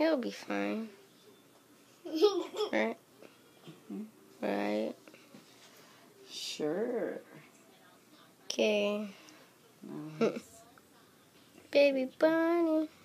It'll be fine. Right? Mm-hmm. Right? Sure. Okay. Nice. Baby bunny.